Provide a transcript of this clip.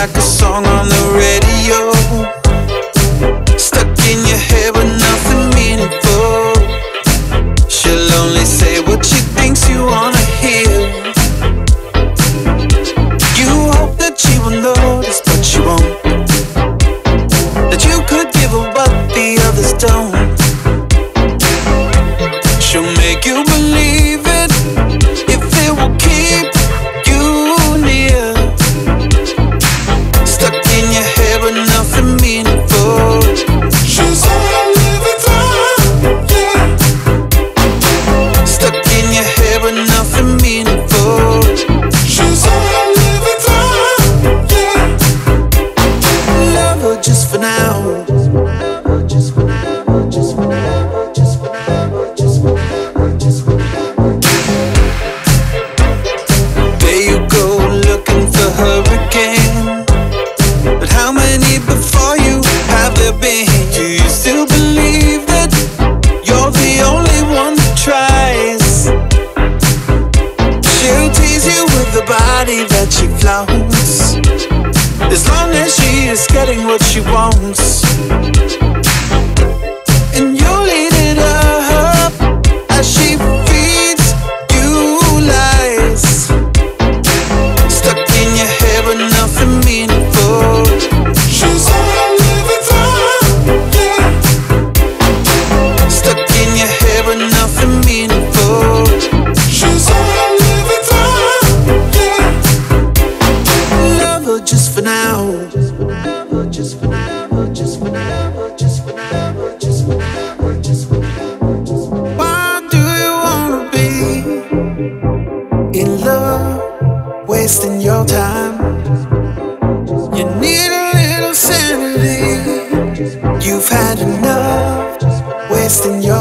like a song on the radio, stuck in your head with nothing meaningful. She'll only say what she thinks you wanna hear. You hope that she will notice, but she won't, that you could give her what the others don't. She'll make you believe it if it will keep that she flaunts, as long as she is getting what she wants. And you'll eat it up as she feeds you lies, stuck in your head with nothing meaningful. She's all I live and die, yeah. Stuck in your head with nothing meaningful. She's all I live and die. Just for now, just for now, just for now, just for now, just for now, just for now, just for now. Why do you wanna be in love, wasting your time? You need a little sanity. You've had enough, wasting your time.